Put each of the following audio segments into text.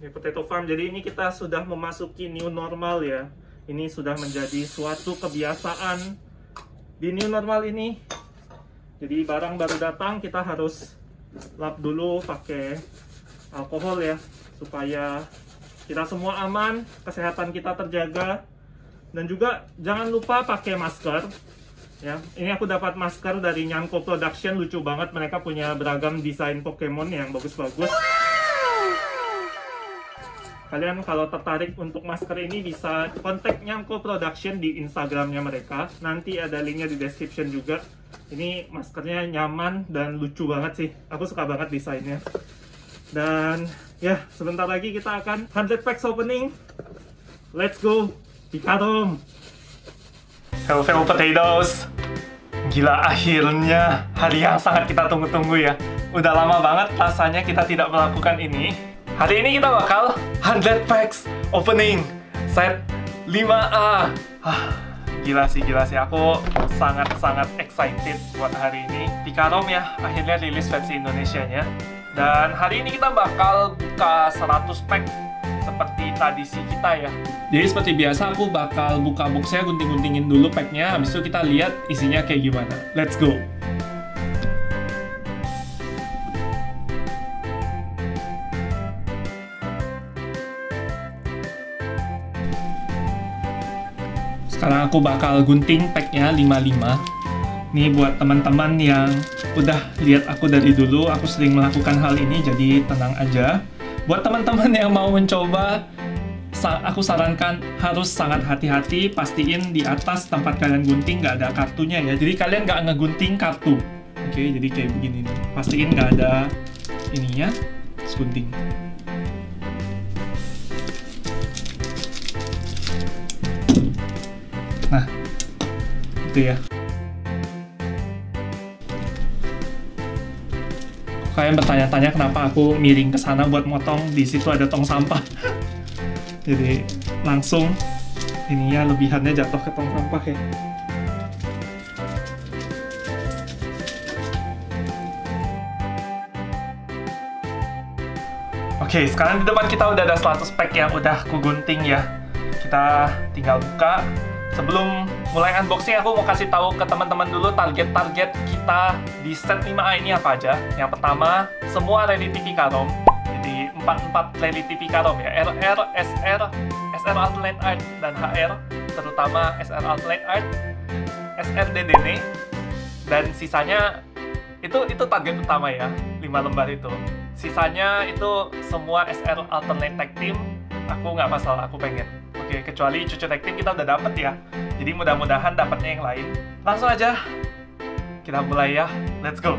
Ini potato farm. Jadi ini kita sudah memasuki new normal ya. Ini sudah menjadi suatu kebiasaan di new normal ini. Jadi barang baru datang kita harus lap dulu pakai alkohol ya, supaya kita semua aman, kesehatan kita terjaga. Dan juga jangan lupa pakai masker ya. Ini aku dapat masker dari Nyanko Production, lucu banget, mereka punya beragam desain Pokemon yang bagus-bagus. Kalian kalau tertarik untuk masker ini bisa kontak Nyanko Production di Instagramnya mereka. Nanti ada linknya di description juga. Ini maskernya nyaman dan lucu banget sih. Aku suka banget desainnya. Dan ya, sebentar lagi kita akan 100 packs opening. Let's go, Pikarom! Hello potatoes! Gila, akhirnya hari yang sangat kita tunggu-tunggu ya. Udah lama banget rasanya kita tidak melakukan ini. Hari ini kita bakal 100 packs opening set 5A. Gila sih, aku sangat-sangat excited buat hari ini. Pikarom ya, akhirnya rilis versi Indonesianya. Dan hari ini kita bakal buka 100 pack seperti tradisi kita ya. Jadi seperti biasa aku bakal buka boxnya, gunting-guntingin dulu packnya. Habis itu kita lihat isinya kayak gimana. Let's go! Sekarang aku bakal gunting packnya 55. Ini buat teman-teman yang udah lihat aku dari dulu, aku sering melakukan hal ini, jadi tenang aja. Buat teman-teman yang mau mencoba, aku sarankan harus sangat hati-hati, pastiin di atas tempat kalian gunting nggak ada kartunya ya. Jadi kalian nggak ngegunting kartu. Oke, jadi kayak begini nih. Pastiin nggak ada ininya, terus gunting. Nah, itu ya. Kalian bertanya-tanya kenapa aku miring ke sana buat motong, di situ ada tong sampah. Jadi langsung ininya lebihannya jatuh ke tong sampah ya. Oke, sekarang di depan kita udah ada 100 pack yang udah aku gunting ya. Kita tinggal buka. Sebelum mulai unboxing, aku mau kasih tahu ke teman-teman dulu target-target kita di set 5A ini apa aja. Yang pertama, semua Reli TV Pikarom. Jadi 44 Reli TV Pikarom ya. RR, SR, SR Alternate Art, dan HR. Terutama SR Alternate Art, SR Dedenne. Dan sisanya, itu target utama ya, 5 lembar itu. Sisanya itu semua SR Alternate Tag Team. Aku nggak masalah, aku pengen. Oke, kecuali Chuchu Tag Team kita udah dapet ya. Jadi mudah-mudahan dapetnya yang lain. Langsung aja kita mulai ya. Let's go.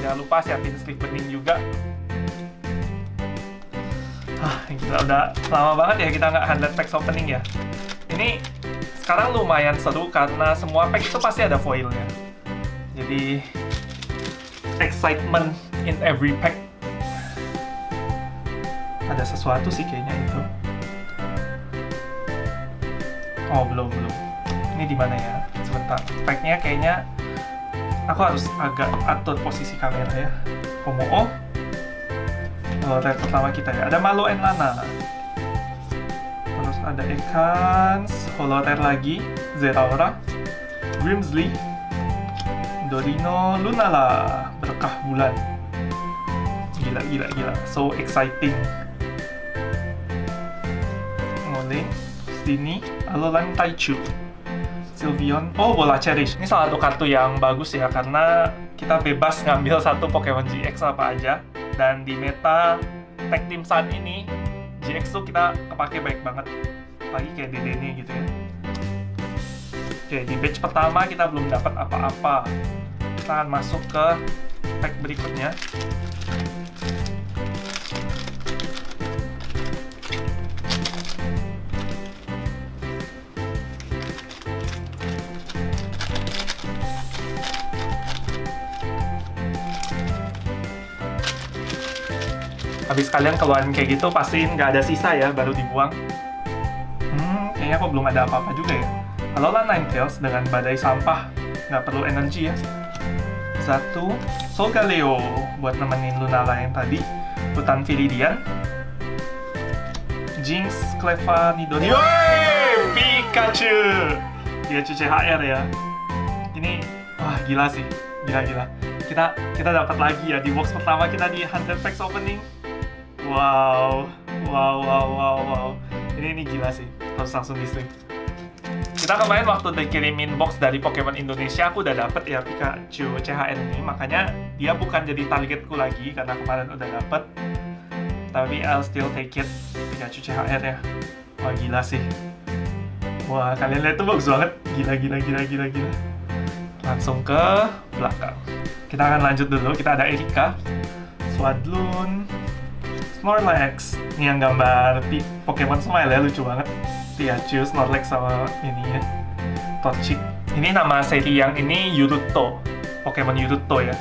Jangan lupa siapin sleeve bening juga. Kita udah lama banget ya kita nggak 100 packs opening ya. Ini sekarang lumayan seru karena semua pack itu pasti ada foilnya. Jadi excitement in every pack. Ada sesuatu sih kayaknya itu. Oh, belum. Ini di mana ya? Sebentar. Packnya kayaknya aku harus agak atur posisi kamera ya. Homo O. Oh, tag pertama kita ya. Ada Malo and Lana. Terus ada Ekan, Holoter lagi, Zeraora, Grimsley, Dorino, Lunala, berkah bulan. Gila. So exciting. Mulai. Ini Alolan Taichu Sylveon. Oh, bola cherish. Ini salah satu kartu yang bagus ya, karena kita bebas ngambil satu Pokemon GX apa aja. Dan di meta tag team saat ini GX tuh kita kepake baik banget. Apalagi kayak Dedenne gitu ya. Oke, di batch pertama kita belum dapat apa-apa. Kita akan masuk ke pack berikutnya. Habis kalian keluarin kayak gitu, pastiin nggak ada sisa ya, baru dibuang. Kayaknya kok belum ada apa-apa juga ya. Alolan Ninetales dengan badai sampah, nggak perlu energi ya. Satu, Solgaleo buat nemenin Lunala yang tadi. Hutan Viridian, Jinx, Cleffa, Nidori. Yeay! Pikachu! Pikachu CHR ya. Ini, wah gila sih. Gila-gila. Kita dapat lagi ya. Di box pertama kita di 100 packs opening. Wow. Wow. Ini gila sih. Harus langsung di swing. Kita kemarin waktu dikirimin box dari Pokemon Indonesia, aku udah dapet ya Pikachu CHR ini. Makanya dia bukan jadi targetku lagi, karena kemarin udah dapet. Tapi I'll still take it, Pikachu CHR ya. Wah gila sih. Wah kalian lihat tuh bagus banget. Gila. Langsung ke belakang. Kita akan lanjut dulu. Kita ada Erika, Swadloon, Norlax. Ini yang gambar Pokemon Smile ya, lucu banget. Taichu, Norlax sama ini ya. Torchic. Ini nama seri yang ini Yuruto. Pokemon Yuruto ya.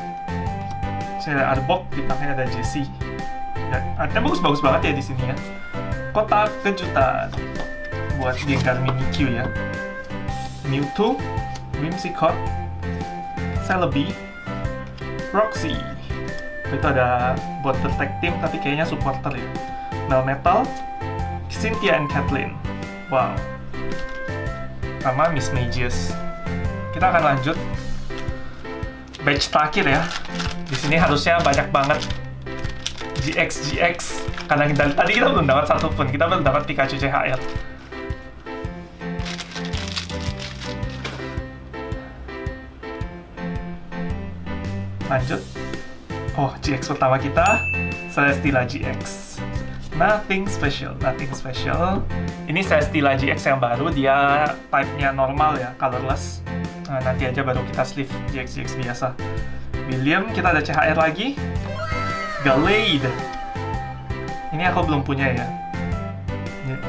Ada Arbok, dipakai ada Jessie. Artinya bagus-bagus banget ya di sini ya. Kotak Kejutan buat Gengar Mimikyu ya. Mewtwo, Whimsicott, Celebi, Roxy. Itu ada Border Tag Team tapi kayaknya supporter ya. Melmetal, Cynthia and Kathleen. Wow. Sama Miss Magius. Kita akan lanjut batch terakhir ya. Di sini harusnya banyak banget GX, karena tadi kita belum dapat satu pun, kita belum dapat Pikachu CHR. Lanjut. Oh, GX pertama kita, Celesteela GX. Nothing special. Ini Celesteela GX yang baru, dia type-nya normal ya, colorless. Nah, nanti aja baru kita sleeve GX biasa. William, kita ada CHR lagi. Gallade. Ini aku belum punya ya.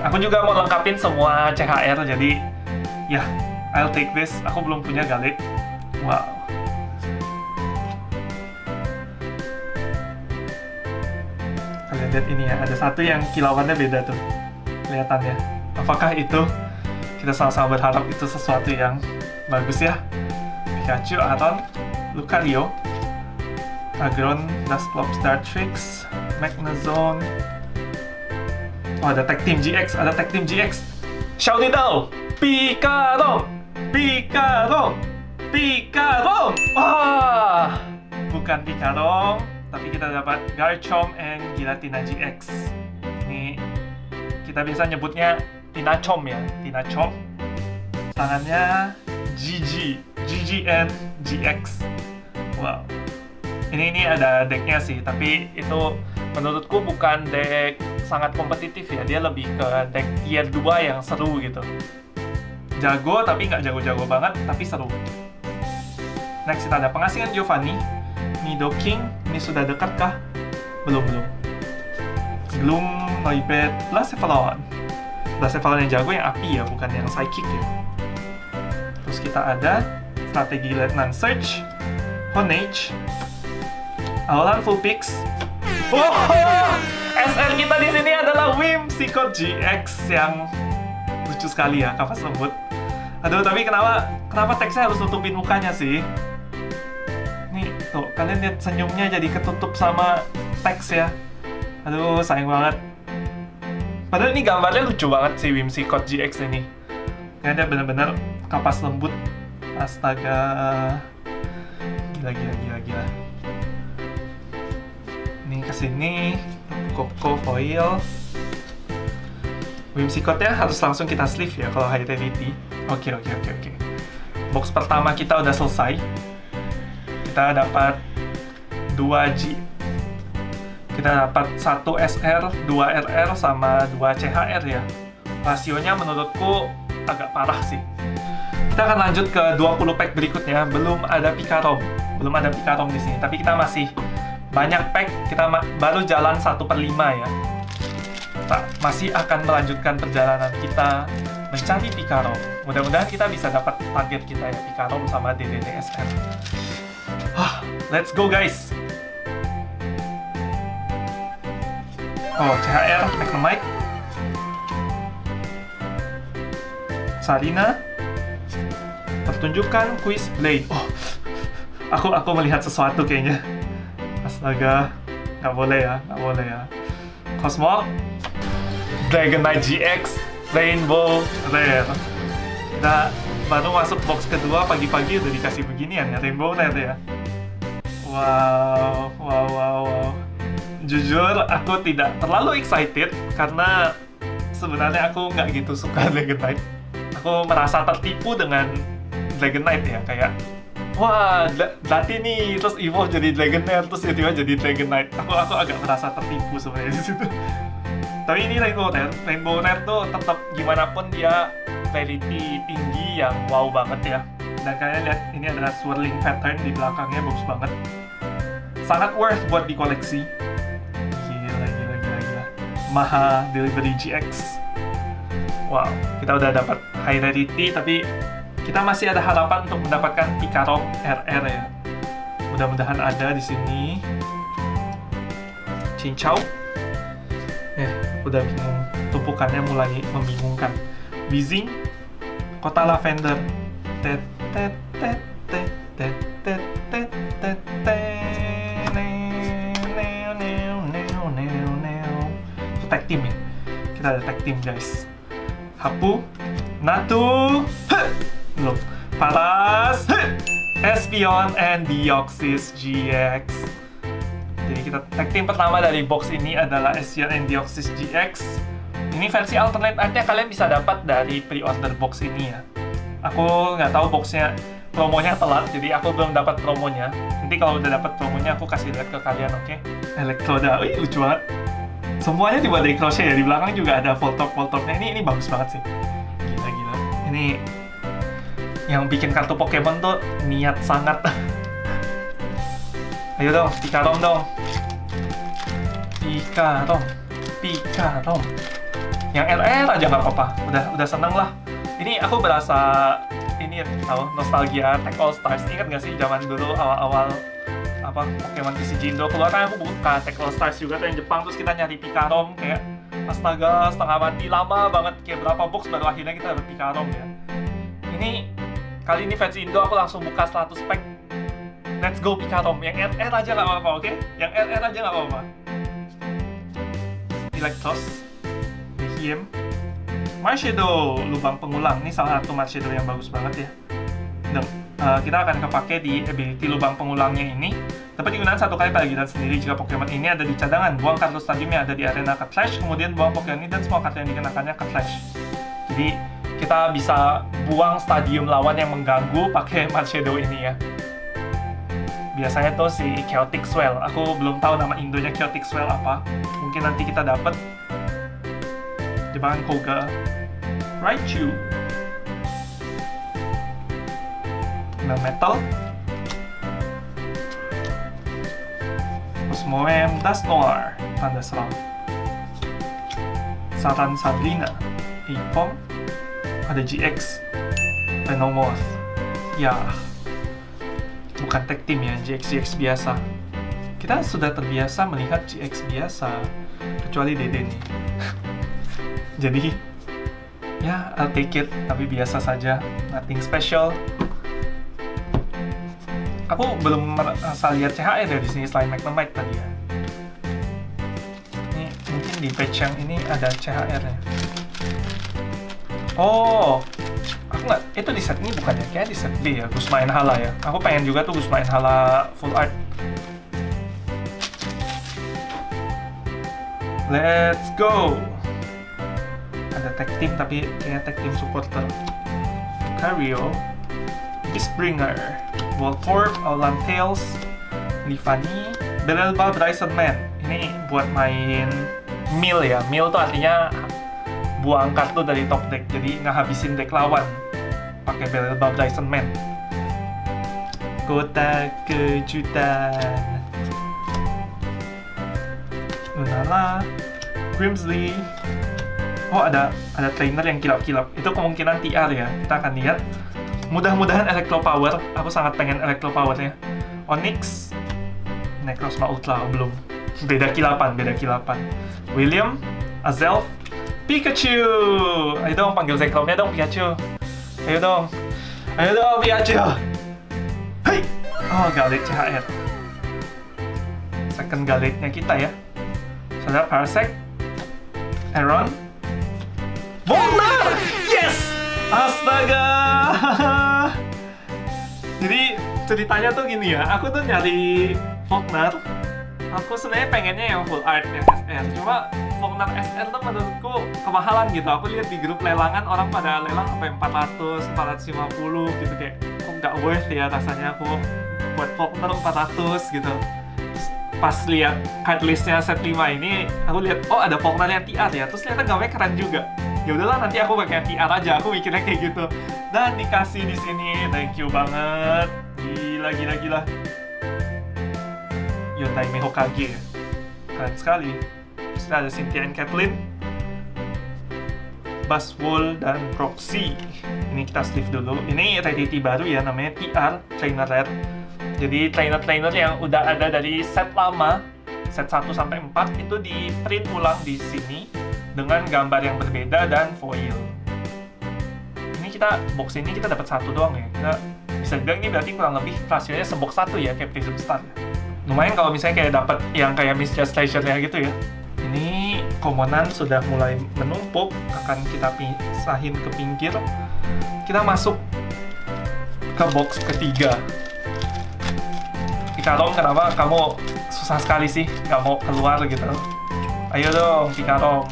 Aku juga mau lengkapin semua CHR, jadi ya, I'll take this. Aku belum punya Gallade. Wow. Kalian lihat ini ya, ada satu yang kilauannya beda tuh kelihatannya. Apakah itu? Kita sama-sama berharap itu sesuatu yang bagus ya. Pikachu, Aron, Lucario, Aggron, Dusclops, Dartrix, Magnezone. Oh, ada Tag Team GX, Shout it out! Pikarom! Wah! Bukan Pikarom, tapi kita dapat Garchomp and Giratina GX. Ini kita biasa nyebutnya Tinacom ya, Tinacom. Tangannya GGN GX. Wow. Ini ada decknya sih, tapi itu menurutku bukan deck sangat kompetitif ya. Dia lebih ke deck tier 2 yang seru gitu. Jago tapi nggak jago-jago banget, tapi seru. Next kita ada pengasingan Giovanni, Nidoking. Ini sudah dekat kah? Belum. Noibet, Blacephalon yang jago, yang api ya, bukan yang psychic ya. Terus kita ada strategi Letnan Search, Honage, Awalan Full Pix. Oh, SR kita di sini adalah Whimsicott GX yang lucu sekali ya, kapas lembut. Aduh, tapi kenapa teksnya harus tutupin mukanya sih? Nih, tuh kalian lihat senyumnya jadi ketutup sama teks ya. Aduh, sayang banget. Padahal ini gambarnya lucu banget sih Whimsicott GX ini. Kayaknya bener-bener kapas lembut. Astaga. Gila. Kesini, Koko, Foil. Whimsicottnya harus langsung kita sleeve ya kalau high rarity. Oke. Box pertama kita udah selesai. Kita dapat 2G. Kita dapat 1 SR, 2 RR, sama 2 CHR ya. Rasionya menurutku agak parah sih. Kita akan lanjut ke 20 pack berikutnya. Belum ada Pikarom di sini, tapi kita masih banyak pack, kita baru jalan 1/5 ya. Kita masih akan melanjutkan perjalanan kita mencari Pikarom. Mudah-mudahan kita bisa dapat target kita ya, Pikarom sama Dedenne SR. Let's go guys. Oh, CHR, Magnemite, Sabrina, pertunjukan Quiz Blade. Oh, aku melihat sesuatu kayaknya. Astaga, nggak boleh ya. Cosmo, Dragonite GX Rainbow Rare. Kita baru masuk box kedua, pagi-pagi udah dikasih beginian ya, Rainbow Rare ya. Wow, wow, wow, wow. Jujur, aku tidak terlalu excited karena sebenarnya aku nggak gitu suka Dragonite. Aku merasa tertipu dengan Dragonite ya, kayak wah, berarti nih, terus evolve jadi Dragonair, terus tiba-tiba jadi Dragonite. Aku agak merasa tertipu sebenarnya di situ. Tapi ini Rainbow Rare tuh tetap gimana pun dia rarity tinggi yang wow banget ya. Dan kalian lihat ini adalah swirling pattern di belakangnya, bagus banget. Sangat worth buat dikoleksi. Gila, gila, gila, gila. Maha Delivery GX. Wow, kita udah dapat high rarity, tapi kita masih ada harapan untuk mendapatkan Pikarom RR ya. Mudah-mudahan ada di sini. Cincau. Udah bingung. Tumpukannya mulai membingungkan. Bizing. Kota Lavender. Tag team ya. Kita ada tag team guys. Hapu. Natu. Belum. Paras, Espion, and Deoxys GX. Jadi kita tag team pertama dari box ini adalah Espion and Deoxys GX. Ini versi alternate aja, kalian bisa dapat dari pre-order box ini ya. Aku nggak tahu boxnya, promonya telat, jadi aku belum dapat promonya. Nanti kalau udah dapat promonya aku kasih lihat ke kalian, oke? Okay? Elektroda, wih lucu banget. Semuanya dibuat dari crochet ya, di belakang juga ada voltop-voltopnya. Ini bagus banget sih. Gila-gila. Ini yang bikin kartu Pokemon tuh niat sangat. Ayo dong, Pikarom dong. Pikarom, Pikarom. Yang LR aja nggak apa-apa. Udah seneng lah. Ini aku berasa ini tau, nostalgia Tech All Stars. Ingat nggak sih zaman dulu awal-awal apa Pokemon TCG Indo keluar, kan aku buka Tech All Stars juga tuh yang Jepang, terus kita nyari Pikarom kayak astaga setengah mati, lama banget, kayak berapa box baru akhirnya kita dapat Pikarom ya. Ini kali ini versi Indo aku langsung buka 100 pack. Let's go Pikarom. Yang RR aja nggak apa-apa, oke? Okay? Yang RR aja nggak apa-apa. Electros, Dihiem, Marshadow, lubang pengulang. Ini salah satu Marshadow yang bagus banget ya. Kita akan kepake di ability lubang pengulangnya ini. Dapat digunakan satu kali pada giliran sendiri jika Pokemon ini ada di cadangan. Buang kartu stadium yang ada di arena ke trash, kemudian buang Pokemon ini dan semua kartu yang dikenakannya ke trash. Jadi kita bisa buang stadium lawan yang mengganggu pakai Marshadow ini ya. Biasanya tuh si Chaotic Swell, aku belum tahu nama Indonya Chaotic Swell apa. Mungkin nanti kita dapat jebakan Koga, Raichu, Melmetal, Cosmoem, Dusknoir, tanda seram, Satan Sabrina, Ipom. Ada GX, Venomoth. Ya, bukan tag team ya, GX-GX biasa. Kita sudah terbiasa melihat GX biasa, kecuali Dedenne. Jadi, ya, I'll take it, tapi biasa saja, nothing special. Aku belum merasa lihat CHR ya di sini selain Magnemite tadi ya. Ini mungkin di patch yang ini ada CHR-nya. Oh, aku nggak, itu di set ini bukannya, kayak di set B ya, Gus Main Hala ya. Aku pengen juga tuh Gus Main Hala full art. Let's go. Ada tag team tapi kayaknya tag team supporter. Lucario, Bisbringer, Voltorb, Aulan Tails, Livani, Belelba, Bryson Man. Ini buat main mill ya, mill tuh artinya buang kartu dari top deck, jadi ngehabisin deck lawan pakai Belelba Dyson Man. Kotak Kejutan, Lunala, Grimsley. Oh, ada trainer yang kilap-kilap. Itu kemungkinan TR ya. Kita akan lihat. Mudah-mudahan Electro Power. Aku sangat pengen Electro Power-nya. Onyx, Necrozma Ultra belum. Beda kilapan. William, Azelf, Pikachu! Ayo dong, panggil Zeklomnya dong, Pikachu. Ayo dong, Pikachu! Hei! Oh, Gallade CHR. Second Gallade-nya kita ya. Saudara Parsec, Aaron, Voltar! Yes! Astaga! Jadi ceritanya tuh gini ya, aku tuh nyari Volknar. Aku sebenarnya pengennya yang full art, yang SR. Cuma Volknar SR tuh menurutku kemahalan gitu. Aku lihat di grup lelangan orang pada lelang sampai 400, 450 gitu, kayak kok nggak worth ya rasanya aku buat Volknar 400 gitu. Pas lihat card listnya set 5 ini, aku lihat oh ada Volknarnya TR ya. Terus ternyata gamenya keren juga. Ya udahlah nanti aku pakai TR aja, aku mikirnya kayak gitu. Dan dikasih di sini, thank you banget. Gila. Yontai Mehokage, keren sekali. Terus ada Cynthia and Kathleen, Baswol dan Proxy. Ini kita sleeve dulu. Ini rarity baru ya, namanya TR, Trainer Rare. Jadi trainer-trainer yang udah ada dari set lama, set 1-4 itu di print ulang di sini dengan gambar yang berbeda dan foil. Ini kita box ini kita dapat satu doang ya. Kita bisa bilang ini berarti kurang lebih rasionya sebox satu ya, kayak Prism Star. Lumayan kalau misalnya kayak dapat yang kayak Mysterious Treasure-nya gitu ya. Ini komonan sudah mulai menumpuk, akan kita pisahin ke pinggir. Kita masuk ke box ketiga. Pikarom, kenapa kamu susah sekali sih? Gak mau keluar gitu. Ayo dong, Pikarom.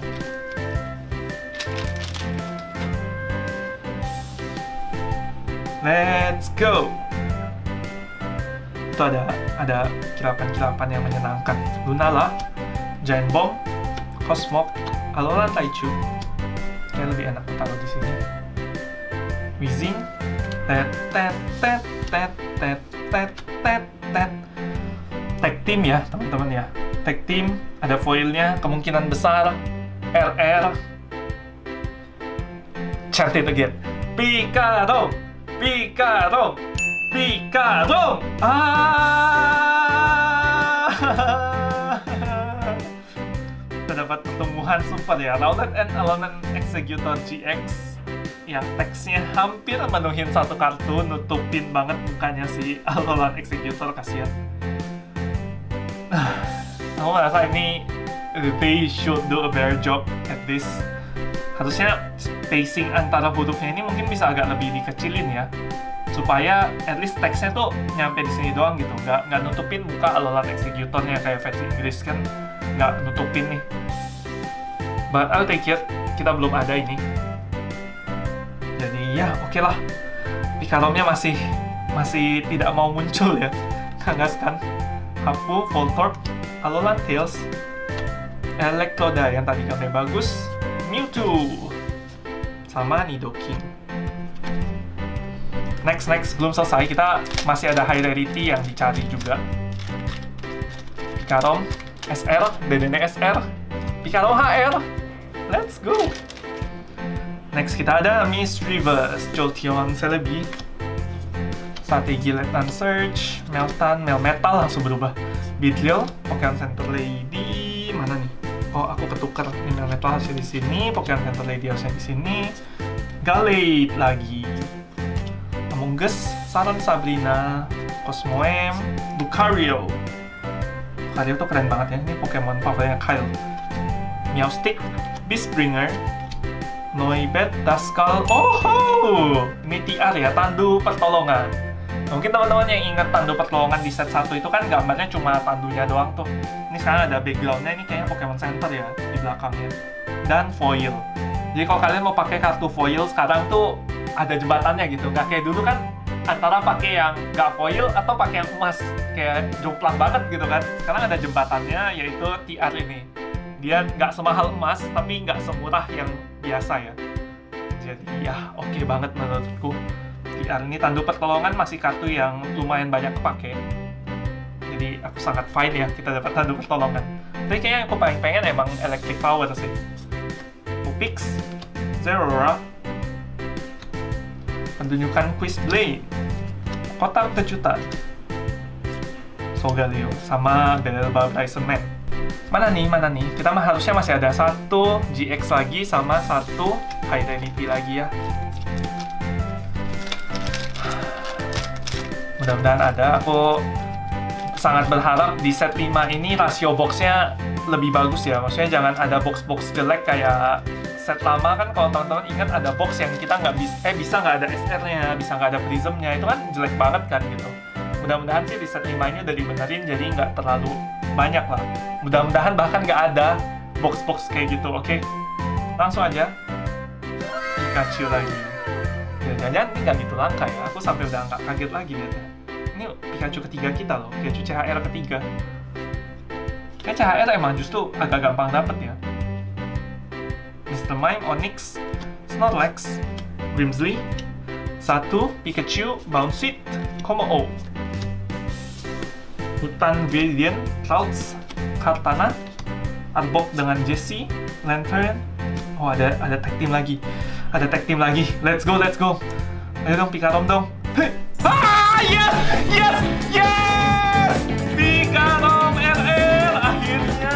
Let's go! Itu ada kilapan-kilapan yang menyenangkan. Lunala, Giant Bomb, Cosmog, Alolan Taichu. Kayak lebih enak taruh di sini. Wheezing, Tag Team ya teman-teman ya, Tag Team ada foilnya, kemungkinan besar RR. Chant it again. Pikarom. Kita dapat pertumbuhan super ya, Rowlet and Alolan Executor GX yang teksnya hampir menuhin satu kartu, nutupin banget mukanya si Alolan Executor, kasihan. Aku merasa ini they should do a better job at this. Harusnya spacing antara hurufnya ini mungkin bisa agak lebih dikecilin ya, supaya at least teksnya tuh nyampe di sini doang gitu, nggak nutupin muka Alolan Executornya kayak versi Inggris kan nggak nutupin nih. But I'll take it, kita belum ada ini. Jadi ya oke lah, Pikaromnya masih tidak mau muncul ya, kangas kan. Hapu, Voltorb, Alolan Tails, Elektroda yang tadi gambarnya bagus, Mewtwo, sama Nidoking. Next belum selesai, kita masih ada high rarity yang dicari juga. Pikarom SR, Dedenne SR, Pikarom HR, let's go. Next kita ada Miss Reverse, Jolteon, Celebi, Strategi Letnan Search, Melmetal langsung berubah, Beedrill, Pokemon Center Lady, mana nih? Oh aku ketukar, ini Melmetal hasil di sini, Pokemon Center Lady hasil di sini, Gallade lagi, Among Us, Saron Sabrina, Cosmoem, Lucario. Lucario tuh keren banget ya, ini Pokemon favoritnya Kyle. Meowstic, Beastbringer, Noibet, Daskal, oh, ini TR ya, Tandu Pertolongan. Mungkin teman-teman yang ingat Tandu Pertolongan di set 1 itu kan gambarnya cuma tandunya doang tuh. Ini sekarang ada backgroundnya, ini kayaknya Pokemon Center ya di belakangnya. Dan foil. Jadi kalau kalian mau pakai kartu foil sekarang tuh ada jembatannya gitu. Nggak kayak dulu kan antara pakai yang nggak foil atau pakai yang emas, kayak jomplang banget gitu kan. Sekarang ada jembatannya, yaitu TR ini. Dia nggak semahal emas, tapi nggak semurah yang biasa ya. Jadi ya oke banget menurutku. TR ini Tandu Pertolongan masih kartu yang lumayan banyak kepake. Jadi aku sangat fine ya kita dapat Tandu Pertolongan. Tapi kayaknya aku paling pengen emang Electric Power sih. Pupix, Zerora, Penunjukan Quizblade, Kotak Kejutan, Solgaleo, sama Belba Bryson Man. Mana nih? Kita harusnya masih ada satu GX lagi sama satu high rarity lagi ya. Mudah-mudahan ada. Aku sangat berharap di set 5 ini rasio boxnya lebih bagus ya. Maksudnya jangan ada box-box jelek kayak set lama kan kalau teman-teman ingat ada box yang kita nggak bisa, bisa nggak ada SR-nya, bisa nggak ada prism-nya, itu kan jelek banget kan gitu. Mudah-mudahan sih di set 5 ini udah dibenerin jadi nggak terlalu banyak lah. Mudah-mudahan bahkan nggak ada box-box kayak gitu, oke? Langsung aja, Pikachu lagi. Jangan-jangan ini nggak gitu langka ya, aku sampai udah nggak kaget lagi liatnya. Ini Pikachu ketiga kita loh, Pikachu CHR ketiga. Kayak CHR emang justru agak gampang dapet ya. Mr. Mime, Onyx, Snorlax, Grimsley, satu Pikachu, Bounceit, Komo-O, Hutan Viridian, Clouds, Kartana, Arbok dengan Jessie, Lantern. Oh ada tag team lagi, let's go, ayo dong Pikarom dong. Ah yes yes yes, Pikarom RL akhirnya.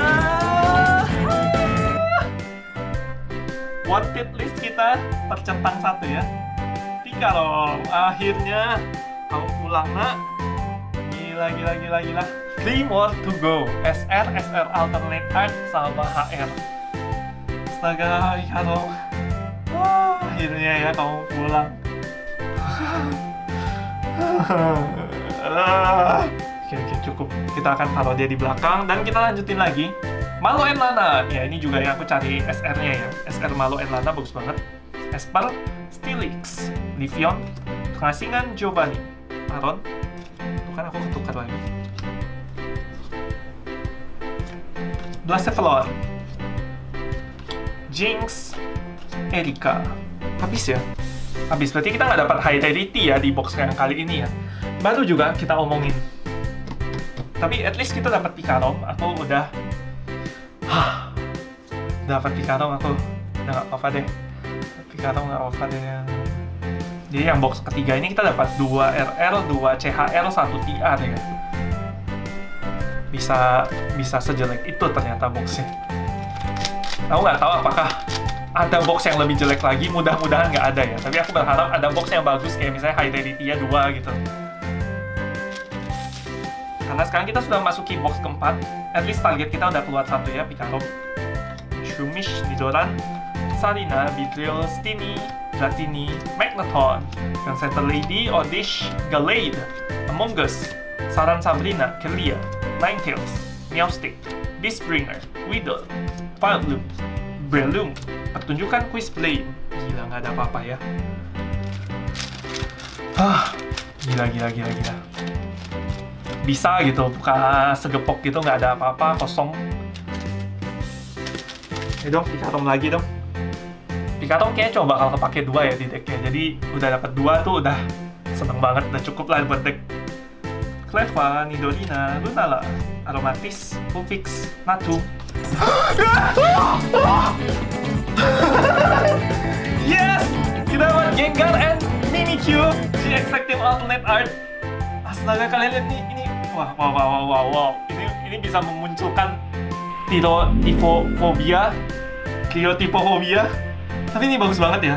Wanted list kita tercentang satu ya, Pikarom akhirnya kamu pulang nak. Gila. 3 more to go. SR alternate art sama HR. Astaga, Pikarom. Wah, akhirnya ya kamu pulang. Oke, cukup. Kita akan taruh dia di belakang dan kita lanjutin lagi. Malo and Lana. Ya, ini juga yang aku cari SR-nya ya. SR Malo and Lana bagus banget. Esper, Steelix, Livion, Pengasingan Giovanni, Aron. Tuh kan aku ketukar lagi. Blacephalon, Jinx, Erika. Habis ya? Habis, berarti kita nggak dapat high rarity ya di box yang kali ini ya. Baru juga kita omongin. Tapi at least kita dapat Pikarom, aku udah... dapat Pikarom, aku udah nggak apa-apa deh. Pikarom nggak apa-apa deh. Jadi yang box ketiga ini kita dapat 2 RR, 2 CHR, 1 TR ya. Bisa sejelek itu ternyata boxnya. Aku nggak tahu apakah ada box yang lebih jelek lagi, mudah-mudahan nggak ada ya. Tapi aku berharap ada box yang bagus, kayak misalnya high rarity-nya 2 gitu. Karena sekarang kita sudah masuki box keempat, at least target kita udah keluar satu ya, Pikarom. Shumish, Nidoran, Sarina, Beedrill, Stini, Dratini, Magneton, dan Center Lady, Oddish, Gallade, Among Us, Saran Sabrina, Kelia, Ninetales, Meowstic, Beastbringer, Weedle, Firebloom, Breloom, pertunjukan Quizblade. Gila, nggak ada apa-apa ya. Gila. Bisa gitu, buka segepok gitu, nggak ada apa-apa, kosong. Dong, Pikarom lagi dong. Pikarom kayaknya coba bakal kepake 2 ya di decknya. Jadi udah dapat 2 tuh udah seneng banget, udah cukup lah buat deck. Cleva, Nidorina, Lunala, Aromatis, Pufix, Natu. Yes! Kita dapat Gengar and Mimikyu GX Active Alternate Art. Astaga, kalian lihat nih, ini wow. Ini bisa memunculkan Kriotipophobia. Tapi ini bagus banget ya.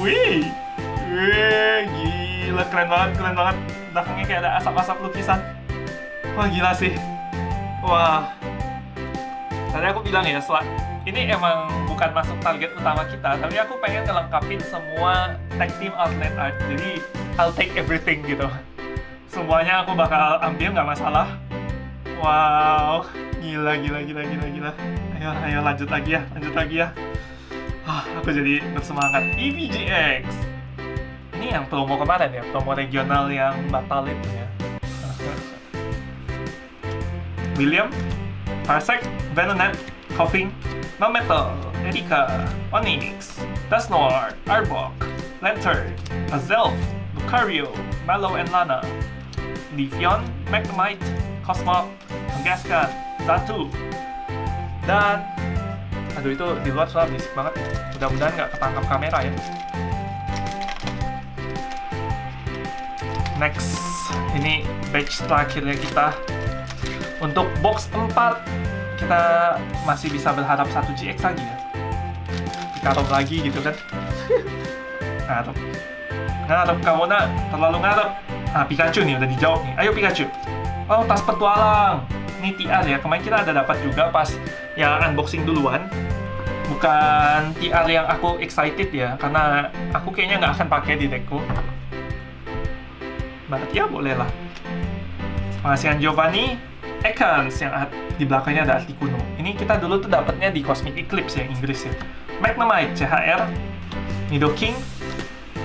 Wih, gila, keren banget. Belakangnya kayak ada asap-asap lukisan. Wah, gila sih. Wah. Tadi aku bilang ya, ini emang bukan masuk target utama kita, tapi aku pengen ngelengkapin semua tag team alternate art. Jadi, I'll take everything gitu. Semuanya aku bakal ambil, nggak masalah. Wow, gila. Ayo lanjut lagi ya. Aku jadi bersemangat. EVGX. Ini yang promo kemarin ya, promo regional yang batalin ya. William, Parsec, Venonat, Coughing, Melmetal, Erika, Onyx, Dusknoir, Arbok, Lantern, Azelf, Lucario, Mallow and Lana, Livion, Magnemite, Cosmog, Gaskan, Zatu, dan aduh itu di luar suara berisik banget ya. Mudah-mudahan nggak ketangkap kamera ya. Next, ini batch terakhirnya kita. Untuk box 4 kita masih bisa berharap 1 GX lagi ya. Pikarom lagi gitu kan. Ngarep kamu nak, terlalu ngarep. Nah, Pikachu nih udah dijawab nih. Ayo Pikachu. Oh, tas petualang. Ini TR ya, kemarin kita ada dapat juga pas yang unboxing duluan. bukan TR yang aku excited ya, karena aku kayaknya nggak akan pakai di deckku. Berarti ya bolehlah. Pengasihan Giovanni, Ekans yang di belakangnya ada arti kuno. Ini kita dulu tuh dapatnya di Cosmic Eclipse yang Inggris ya. Magnemite CHR, Nidoking,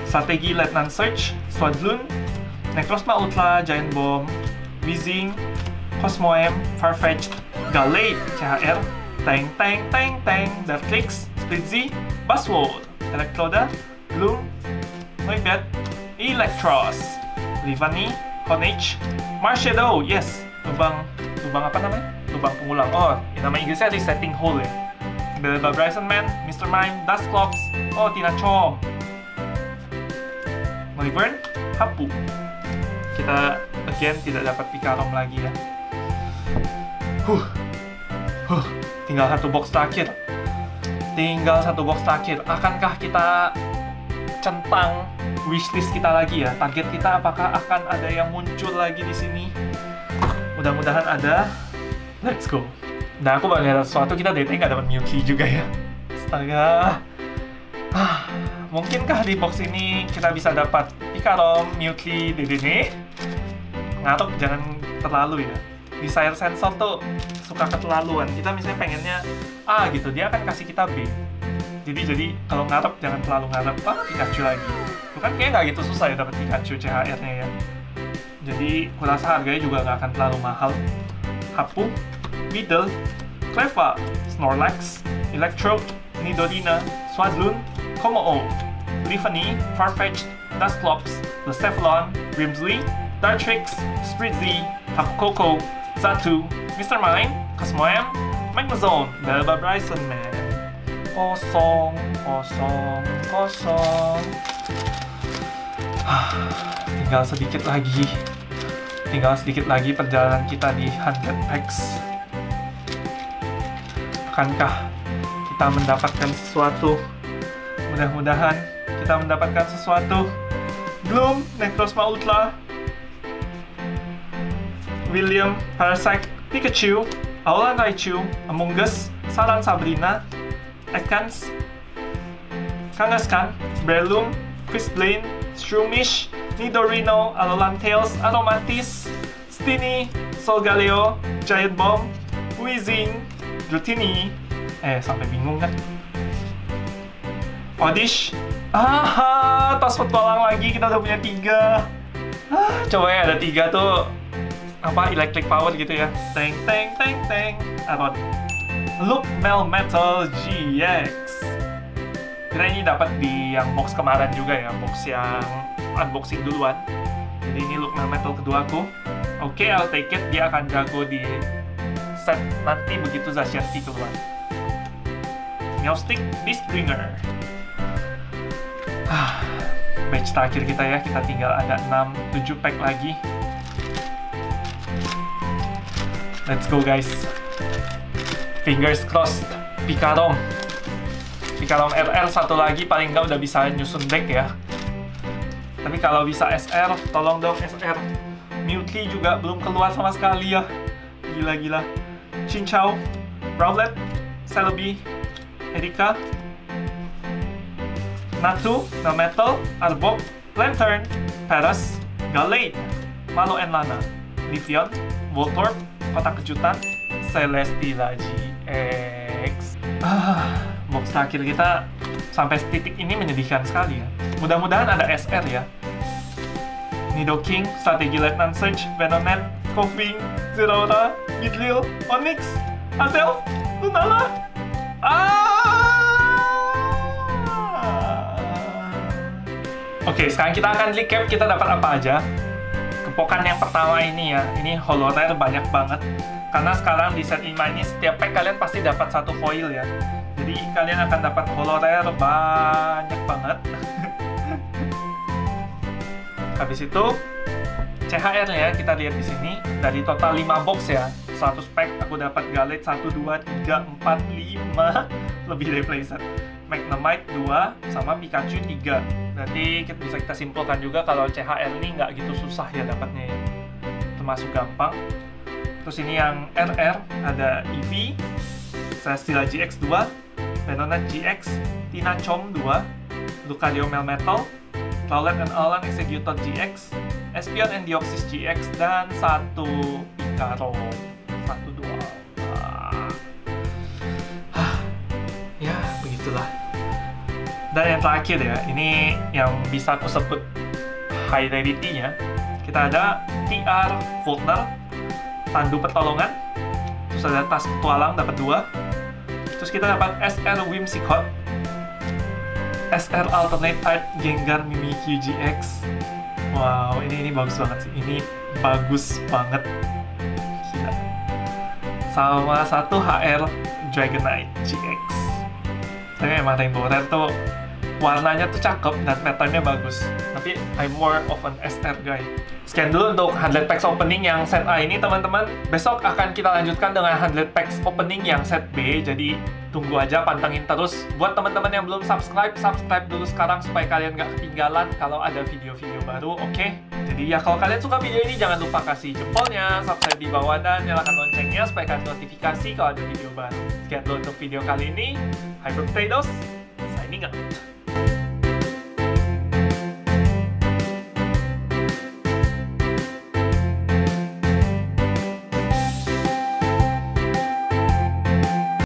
Strategi Lieutenant Surge, Swadloon, Necrozma Utla, Giant Bomb, Weezing, Cosmoem, Farfetch'd, Gallade CHR, Tang, Dartrix, Splitzy, Buzzword, Elektroda, Gloom, Noibat, Electros, Rivani, Honage, Marshadow, yes, lubang apa namanya? Lubang pengulang. Oh, nama Inggrisnya Resetting Hole ya. Belba Bryson Man, Mr. Mime, Dusclops, oh Tinacom, Malivern, Hapu. Kita again tidak dapat Pikarom lagi ya. Tinggal satu box terakhir. Akankah kita centang wishlist kita lagi ya? Target kita apakah akan ada yang muncul lagi di sini? Mudah-mudahan ada. Let's go. Nah, aku bakal lihat sesuatu. Kita DT nggak dapat Mewtwo juga ya. Astaga. Mungkinkah di box ini kita bisa dapat Pikarom, Mewtwo, Dedenne? Ngarep jangan terlalu ya. Desire sensor tuh suka keterlaluan. Kita misalnya pengennya A gitu, dia akan kasih kita B. Jadi kalau ngarep jangan terlalu ngarep. Pikachu lagi. Bukan kayaknya nggak gitu susah ya dapat Pikachu CHR-nya ya. Jadi kurasa harganya juga nggak akan terlalu mahal. Hapu, Beedle, Cleffa, Snorlax, Electrode, Nidorina, Swadloon, Komo-o, Livani, Farfetch'd, Dusclops, Blacephalon, Grimsley, Dartrix, Spritzy, Hapkoko, Zatu, Mr. Mime, Cosmoem, Magnezone, Belba Bryson Man. Kosong. Tinggal sedikit lagi perjalanan kita di 100 packs. Akankah kita mendapatkan sesuatu? Mudah-mudahan kita mendapatkan sesuatu. Bloom, Necrozma Utla, William, Parasect, Pikachu, Aulan Raichu, Among Us, Saran Sabrina, Ekans, Kangaskhan, Breloom, Quisblain, Shroomish, Nidorino, Alolan Tails, Aromantis, Stini, Solgaleo, Giant Bomb, Weezing, Dratini, sampai bingung kan? Oddish, Tosfot Kolang lagi, kita udah punya 3. Coba ya ada 3 tuh apa electric power gitu ya. Teng. Aron. Melmetal GX. Kira ini dapat di yang box kemarin juga ya, box yang unboxing duluan. Jadi ini Melmetal kedua aku. Oke, I'll take it. Dia akan jago di set nanti begitu Zashianti keluar. Meowstic, Beastbringer. Batch terakhir kita ya, kita tinggal ada 6-7 pack lagi. Let's go guys. Fingers crossed. Pikarom RR satu lagi paling nggak udah bisa nyusun deck ya. Tapi kalau bisa SR, tolong dong SR. Mewtwo juga belum keluar sama sekali ya. Gila. Chinchou, Rowlet, Celebi, Erika, Natu, Melmetal, Arbok, Lantern, Paras, Gallade, Malo and Lana, Livion, Voltorb, Kotak Kejutan, Celesteela GX. Box terakhir kita sampai titik ini menyedihkan sekali ya. Mudah-mudahan ada SR ya. Nidoking, Strategi Lieutenant Surge, Venonat, Koffing, Zeraora, Bidlil, Onyx, Azelf, Lunala. Oke, sekarang kita akan recap kita dapat apa aja. Kepokan yang pertama ini ya, ini holo rare banyak banget. Karena sekarang di set IMA ini setiap pack kalian pasti dapat satu foil ya. Jadi kalian akan dapat holo rare banyak banget. Habis itu CHR ya, kita lihat di sini dari total 5 box ya. 100 pack aku dapat Gallade 1 2 3 4 5 lebih dari playset. Magnemite 2 sama Pikachu 3. Nanti bisa kita simpulkan juga kalau CHR ini nggak gitu susah ya dapatnya ya. Termasuk gampang. Terus ini yang RR ada EV, Celesteela GX2, Venonat GX, Tinacom 2, Lucario Melmetal, Clawlet and Alan Executor GX, Espeon and Deoxys GX, dan satu Pikarom. Satu dua. Ya, begitulah. Dan yang terakhir ya, ini yang bisa aku sebut high rarity-nya. Kita ada TR Voltner, Tandu Pertolongan, terus ada Tas Petualang dapat 2, terus kita dapat SR Whimsicott, SR Alternate Art Gengar Mimikyu GX. Wow, ini bagus banget sih, ini bagus banget, gila. Sama satu HR Dragonite GX. Tapi emang Rainbow Rare tuh warnanya tuh cakep dan patternnya bagus, tapi I'm more of an SR guy. Sekian dulu untuk 100 packs opening yang set A ini teman-teman. Besok akan kita lanjutkan dengan 100 packs opening yang set B, jadi tunggu aja, pantengin terus. Buat teman-teman yang belum subscribe, subscribe dulu sekarang supaya kalian gak ketinggalan kalau ada video-video baru, oke? Jadi ya kalau kalian suka video ini jangan lupa kasih jempolnya, subscribe di bawah, dan nyalakan loncengnya supaya kalian notifikasi kalau ada video baru. Sekian dulu untuk video kali ini. Hyper Potatoes, signing out.